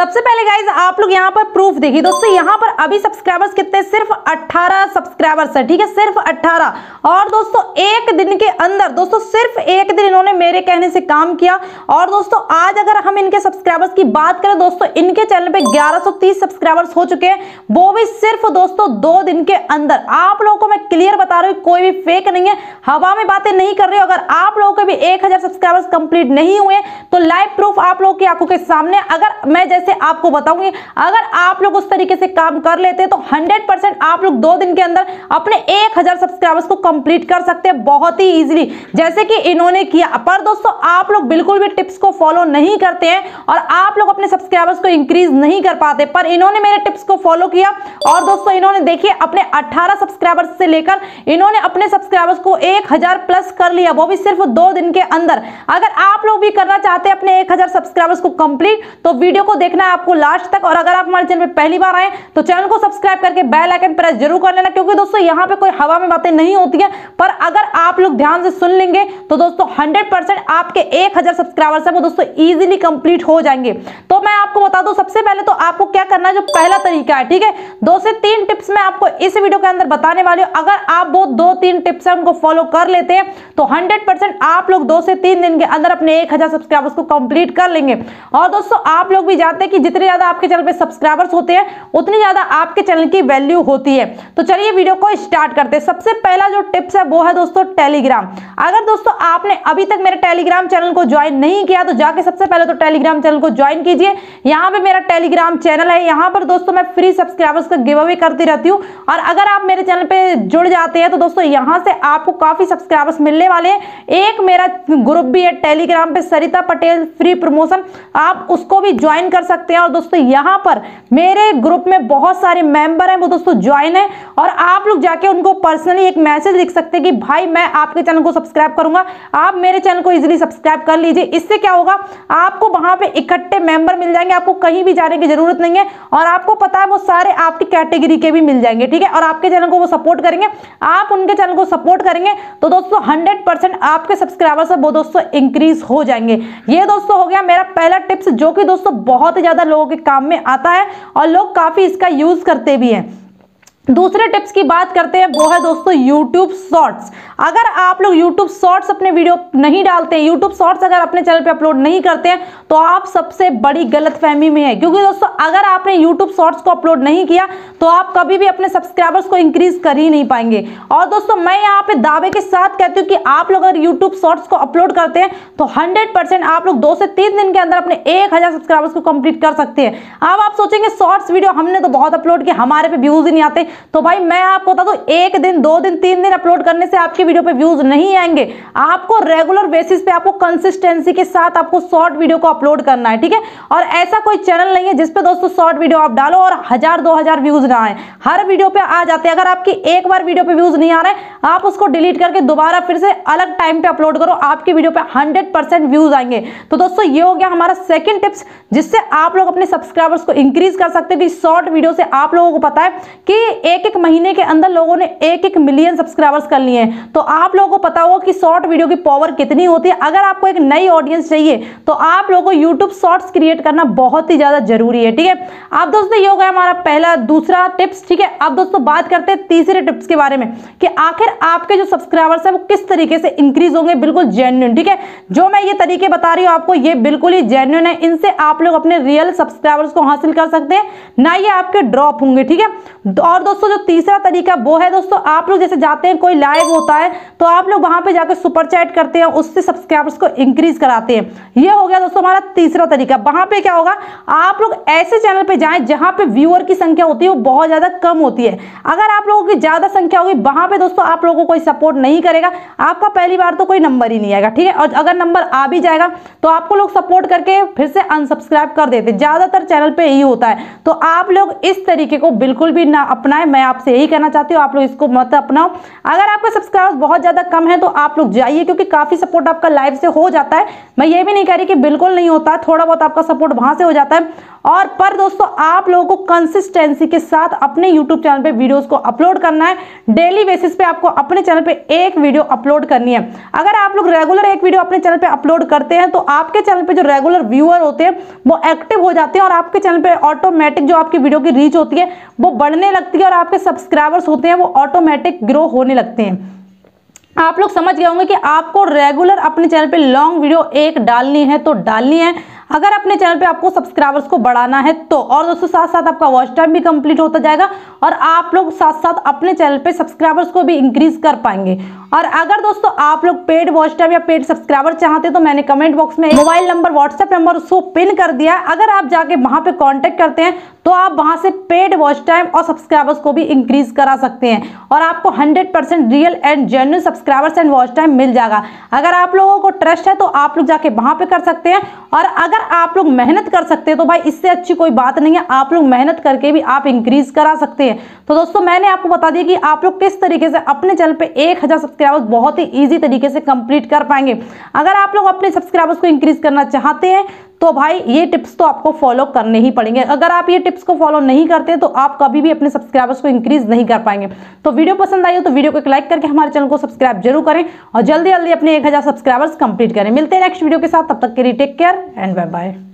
सबसे पहले गाइज आप लोग यहाँ पर प्रूफ देखिए दोस्तों, यहाँ पर अभी सब्सक्राइबर्स कितने, सिर्फ 18 सब्सक्राइबर्स है, ठीक है, सिर्फ 18। और दोस्तों एक दिन के अंदर, दोस्तों सिर्फ एक दिन इन्होंने मेरे कहने से काम किया। और दोस्तों आज अगर हम इनके सब्सक्राइबर्स की बात करें दोस्तों, इनके चैनल पे 1130 सब्सक्राइबर्स हो चुके हैं, वो भी सिर्फ दोस्तों 2 दिन के अंदर। आप लोगों को मैं क्लियर बता रही हूँ, कोई भी फेक नहीं है, हवा में बातें नहीं कर रही हूँ। अगर आप लोगों के भी 1000 सब्सक्राइबर्स कंप्लीट नहीं हुए तो लाइव प्रूफ आप लोगों की आंखों के सामने अगर मैं जैसे आपको बताऊंगी, अगर आप लोग उस तरीके से काम कर लेते तो 100% आप लोग 2 दिन के अंदर अपने 1000 सब्सक्राइबर्स को कंप्लीट कर सकते हैं, बहुत ही इजीली, जैसे कि इन्होंने किया। पर दोस्तों आप लोग बिल्कुल भी टिप्स को फॉलो नहीं करते हैं और आप लोग अपने सब्सक्राइबर्स को इंक्रीज नहीं कर पाते, पर इन्होंने मेरे टिप्स को फॉलो किया। और दोस्तों इन्होंने देखिए अपने 18 सब्सक्राइबर्स से लेकर इन्होंने अपने सब्सक्राइबर्स को 1000 प्लस कर लिया, वो भी सिर्फ 2 दिन के अंदर। अगर आप लोग भी करना चाहते हैं अपने 1000 सब्सक्राइबर्स को कंप्लीट तो वीडियो को देखना है आपको लास्ट तक। और अगर आप हमारे चैनल पे पहली बार आए तो चैनल को सब्सक्राइब करके बेल आइकन प्रेस जरूर कर लेना, क्योंकि दोस्तों यहाँ पे कोई हवा में बातें नहीं होती है। पर अगर आप लोग ध्यान से सुन लेंगे तो दोस्तों 100% आपके 1000 सब्सक्राइबर्स है वो दोस्तों इजीली कंप्लीट हो जाएंगे। तो मैं आपको बता दूं, सबसे पहले तो आपको क्या करना है, जो पहला तरीका है, ठीक है, 2 से 3 टिप्स मैं आपको इस वीडियो के अंदर बताने वाली हूँ। अगर आप वो 2-3 टिप्स है उनको फॉलो कर लेते हैं तो 100% आप लोग 2 से 3 दिन के अंदर अपने 1000 सब्सक्राइबर्स को कंप्लीट कर लेंगे। और दोस्तों आप लोग भी जानते हैं कि जितने ज्यादा आपके चैनल पे सब्सक्राइबर्स होते हैं उतनी ज्यादा आपके चैनल की वैल्यू होती है। तो चलिए वीडियो को स्टार्ट करते हैं। सबसे पहला जो टिप्स है वो है दोस्तों टेलीग्राम। अगर दोस्तों आपने अभी तक मेरे टेलीग्राम चैनल को ज्वाइन नहीं किया तो जाके सबसे पहले तो टेलीग्राम चैनल को ज्वाइन कीजिए। यहाँ पे मेरा टेलीग्राम चैनल है, यहाँ पर दोस्तों मैं फ्री सब्सक्राइबर्स का गिव अवे करती रहती हूँ। और अगर आप मेरे चैनल पे जुड़ जाते हैं तो दोस्तों यहाँ से आपको काफी सब्सक्राइबर्स मिलने वाले हैं। एक मेरा ग्रुप भी है टेलीग्राम पे, सरिता पटेल फ्री प्रमोशन, आप उसको भी ज्वाइन कर सकते हैं। और दोस्तों यहाँ पर मेरे ग्रुप में बहुत सारे मेंबर हैं वो दोस्तों ज्वाइन हैं, और आप लोग जाके उनको पर्सनली एक मैसेज लिख सकते हैं कि भाई मैं आपके चैनल को सब्सक्राइब करूंगा, आप मेरे चैनल को इजीली सब्सक्राइब कर लीजिए। इससे क्या होगा, आपको वहां पे इकट्ठे मेंबर मिल जाएंगे, आपको कहीं भी जाने की जरूरत नहीं है। और आपको पता है वो सारे आपकी कैटेगरी के भी मिल जाएंगे, ठीक है, और आपके चैनल को वो सपोर्ट करेंगे, आप उनके चैनल को सपोर्ट करेंगे तो दोस्तों 100% आपके सब्सक्राइबर्स वो दोस्तों इंक्रीज हो जाएंगे। ये दोस्तों हो गया मेरा पहला टिप्स, जो कि दोस्तों बहुत ही ज्यादा लोगों के काम में आता है और लोग काफी इसका यूज करते भी हैं। दूसरे टिप्स की बात करते हैं, वो है दोस्तों YouTube शॉर्ट्स। अगर आप लोग YouTube शॉर्ट्स अपने वीडियो नहीं डालते हैं, YouTube शॉर्ट्स अगर अपने चैनल पे अपलोड नहीं करते हैं तो आप सबसे बड़ी गलतफहमी में है, क्योंकि दोस्तों अगर आपने YouTube शॉर्ट्स को अपलोड नहीं किया तो आप कभी भी अपने सब्सक्राइबर्स को इंक्रीज कर ही नहीं पाएंगे। और दोस्तों मैं यहाँ पे दावे के साथ कहती हूँ कि आप लोग अगर YouTube शॉर्ट्स को अपलोड करते हैं तो 100% आप लोग 2 से 3 दिन के अंदर अपने 1000 सब्सक्राइबर्स को कंप्लीट कर सकते हैं। अब आप सोचेंगे शॉर्ट्स वीडियो हमने तो बहुत अपलोड किया, हमारे पे व्यूज ही नहीं आते, तो भाई मैं आपको बता दूं 1 दिन 2 दिन 3 दिन अपलोड करने से आपकी वीडियो पे व्यूज नहीं आएंगे। आपको रेगुलर बेसिस पे आपको कंसिस्टेंसी के साथ आपको शॉर्ट वीडियो को अपलोड करना है, ठीक है, और ऐसा कोई चैनल नहीं है जिस पे दोस्तों शॉर्ट वीडियो आप डालो और 1000-2000 व्यूज ना आए, हर वीडियो पे आ जाते हैं। अगर आपकी एक बार वीडियो पे व्यूज नहीं आ रहे आप उसको डिलीट करके दोबारा फिर से अलग टाइम पे अपलोड करो, आपकी वीडियो पे 100% व्यूज आएंगे। तो दोस्तों ये हो गया हमारा सेकेंड टिप्स, जिससे आप लोग अपने सब्सक्राइबर्स को इंक्रीज कर सकते हैं। शॉर्ट वीडियो से आप लोगों को पता है कि 1-1 महीने के अंदर लोगों ने 1-1 मिलियन सब्सक्राइबर्स कर लिए हैं, तो आप लोगों को पता होगा कि शॉर्ट वीडियो की पावर कितनी होती है। अगर आपको एक नई ऑडियंस चाहिए तो आप लोगों को यूट्यूब शॉर्ट्स क्रिएट करना बहुत ही ज्यादा जरूरी है, ठीक है। अब दोस्तों ये हो गया हमारा पहला दूसरा टिप्स, ठीक है। अब दोस्तों बात करते हैं तीसरे टिप्स के बारे में कि आखिर आपके जो सब्सक्राइबर्स है वो किस तरीके से इंक्रीज होंगे, बिल्कुल जेन्युइन, ठीक है। जो मैं ये तरीके बता रही हूँ आपको, ये बिल्कुल ही जेन्युइन है, इनसे आप लोग अपने रियल सब्सक्राइबर्स को हासिल कर सकते हैं, ना ये आपके ड्रॉप होंगे, ठीक है। और दोस्तों जो तीसरा तरीका वो है दोस्तों, आप लोग जैसे जाते हैं कोई लाइव होता है तो आप लोग वहां पे जाकर सुपर चैट करते हैं, उससे सब्सक्राइबर्स को इंक्रीज कराते हैं। ये हो गया दोस्तों हमारा तीसरा तरीका। वहां पे क्या होगा, आप लोग ऐसे चैनल पे जाएं जहां पे व्यूअर की संख्या होती है वो बहुत ज्यादा कम होती है। अगर आप लोगों की ज्यादा संख्या होगी वहां पे दोस्तों आप लोगों को कोई सपोर्ट नहीं करेगा, आपका पहली बार तो कोई नंबर ही नहीं आएगा, ठीक है। और अगर नंबर आ भी जाएगा तो आपको लोग सपोर्ट करके फिर से अनसब्सक्राइब कर देते, ज्यादातर चैनल पर यही होता है। तो आप लोग इस तरीके को बिल्कुल भी ना अपनाएं, मैं आपसे यही कहना चाहती हूँ, आप लोग इसको मत अपनाओ। अगर आपके सब्सक्राइबर्स बहुत ज्यादा कम है तो आप लोग जाइए, क्योंकि काफी सपोर्ट आपका लाइव से हो जाता है। मैं ये भी नहीं कह रही कि बिल्कुल नहीं होता, थोड़ा बहुत आपका सपोर्ट वहां से हो जाता है। और पर दोस्तों आप लोगों को कंसिस्टेंसी के साथ अपने YouTube चैनल पे वीडियोस को अपलोड करना है। डेली बेसिस पे आपको अपने चैनल पे एक वीडियो अपलोड करनी है। अगर आप लोग रेगुलर एक वीडियो अपने चैनल पे अपलोड करते हैं तो आपके चैनल पे जो रेगुलर व्यूअर होते हैं वो एक्टिव हो जाते हैं और आपके चैनल पे ऑटोमेटिक जो आपकी वीडियो की रीच होती है वो बढ़ने लगती है और आपके सब्सक्राइबर्स होते हैं वो ऑटोमेटिक ग्रो होने लगते हैं। आप लोग समझ गए होंगे कि आपको रेगुलर अपने चैनल पे लॉन्ग वीडियो एक डालनी है तो डालनी है, अगर अपने चैनल पे आपको सब्सक्राइबर्स को बढ़ाना है तो। और दोस्तों साथ साथ आपका वॉच टाइम भी कंप्लीट होता जाएगा और आप लोग साथ साथ अपने चैनल पे सब्सक्राइबर्स को भी इंक्रीज कर पाएंगे। और अगर दोस्तों आप लोग पेड वॉच टाइम या पेड सब्सक्राइबर चाहते हैं तो मैंने कमेंट बॉक्स में मोबाइल नंबर व्हाट्सएप नंबर उसको पिन कर दिया है, अगर आप जाके वहाँ पे कॉन्टेक्ट करते हैं तो आप वहाँ से पेड वॉच टाइम और सब्सक्राइबर्स को भी इंक्रीज करा सकते हैं और आपको 100% real and genuine subscribers and watch time मिल जाएगा। अगर आप लोगों को ट्रस्ट है तो आप लोग जाके वहाँ पे कर सकते हैं और अगर आप लोग मेहनत कर सकते हैं तो भाई इससे अच्छी कोई बात नहीं है, आप लोग मेहनत करके भी आप इंक्रीज करा सकते हैं। तो दोस्तों मैंने आपको बता दिया कि आप लोग किस तरीके से अपने चैनल पे 1000 सब्सक्राइबर्स बहुत ही ईजी तरीके से कंप्लीट कर पाएंगे। अगर आप लोग अपने सब्सक्राइबर्स को इंक्रीज करना चाहते हैं तो भाई ये टिप्स तो आपको फॉलो करने ही पड़ेंगे। अगर आप ये टिप्स को फॉलो नहीं करते तो आप कभी भी अपने सब्सक्राइबर्स को इंक्रीज नहीं कर पाएंगे। तो वीडियो पसंद आई हो तो वीडियो को एक लाइक करके हमारे चैनल को सब्सक्राइब जरूर करें और जल्दी जल्दी अपने 1000 सब्सक्राइबर्स कंप्लीट करें। मिलते हैं नेक्स्ट वीडियो के साथ, तब तक के लिए take care and bye bye.